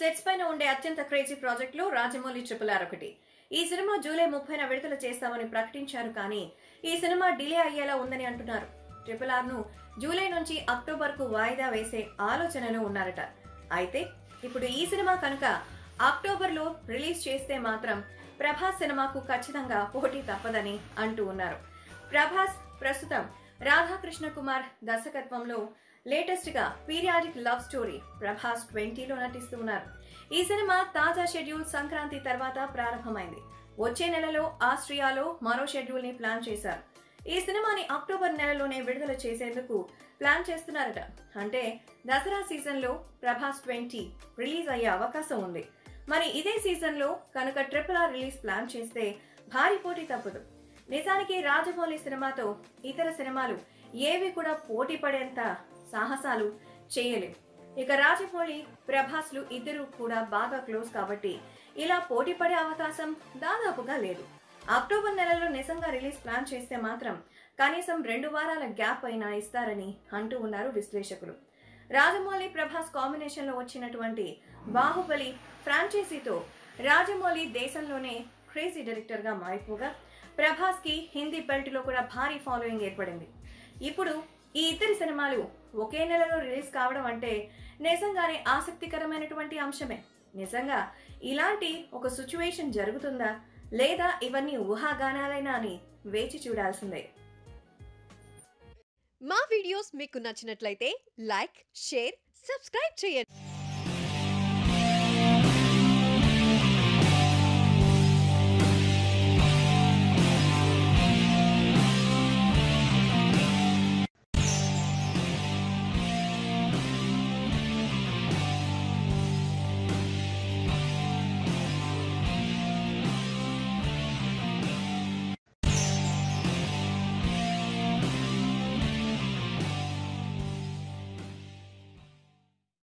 Sets పైన ఉండే అత్యంత క్రేజీ ప్రాజెక్టులో రాజమౌళి RRR ఒకటి. ఈ సినిమా జూలై 30న విడుదల చేస్తామని ప్రకటించారు, కానీ ఈ సినిమా డిలే అయ్యేలా ఉందని అంటున్నారు. RRR ను జూలై నుంచి అక్టోబర్కు వాయిదా వేసే ఆలోచనలో ఉన్నారట. అయితే ఇప్పుడు ఈ సినిమా కనుక అక్టోబర్లో రిలీజ్ చేస్తే మాత్రం ప్రభాస్ సినిమాకు ఖచ్చితంగా పోటీ తప్పదని అంటూ ఉన్నారు. ప్రభాస్ ప్రస్తుతం రాధా కృష్ణ కుమార్ దర్శకత్వంలో లేటెస్ట్ గా పీరియాడిక్ లవ్ స్టోరీ ప్రభాస్ 20లో నటిస్తూ ఉన్నారు. ఈ సినిమా తాజా షెడ్యూల్ సంక్రాంతి తర్వాత ప్రారంభమైంది. వచ్చే నెలలో ఆస్ట్రియాలో మరో షెడ్యూల్ ని ప్లాన్ చేశారు. ఈ సినిమాని అక్టోబర్ నెలలోనే విడుదల చేసేందుకు ప్లాన్ చేస్తున్నారట. అంటే దసరా సీజన్లో ప్రభాస్ 20 రిలీజ్ అయ్యే అవకాశం ఉంది. మరి ఇదే సీజన్లో కనుక RRR రిలీజ్ ప్లాన్ చేస్తే భారీ పోటీ తప్పదు. నిజానికి రాజమౌళి సినిమాతో ఇతర సినిమాలు ఏవి కూడా పోటీ పడేంత సాహసాలు చేయలేవు. ఇక రాజమౌళి, ప్రభాస్లు ఇద్దరు కూడా బాగా క్లోజ్ కాబట్టి ఇలా పోటీ పడే అవకాశం దాదాపుగా లేదు. అక్టోబర్ నెలలో నిజంగా రిలీజ్ ప్లాన్ చేస్తే మాత్రం కనీసం 2 వారాల గ్యాప్ అయినా ఇస్తారని అంటూ ఉన్నారు విశ్లేషకులు. రాజమౌళి ప్రభాస్ కాంబినేషన్లో వచ్చినటువంటి బాహుబలి ఫ్రాంచైజీతో రాజమౌళి దేశంలోనే క్రేజీ డైరెక్టర్గా మారిపోగా ప్రభాస్కి హిందీ బెల్ట్లో కూడా భారీ ఫాలోయింగ్ ఏర్పడింది. ఇప్పుడు ఈ ఇద్దరి సినిమాలు ఒకే నెలలో రిలీజ్ కావడం అంటే నిజంగానే ఆసక్తికరమైనటువంటి అంశమే. నిజంగా ఇలాంటి ఒక సిచ్యువేషన్ జరుగుతుందా లేదా ఇవన్నీ ఊహాగానాలైనా అని వేచి చూడాల్సిందే. మా వీడియోస్ మీకు నచ్చినట్లయితే లైక్, షేర్, సబ్స్క్రైబ్ చేయండి.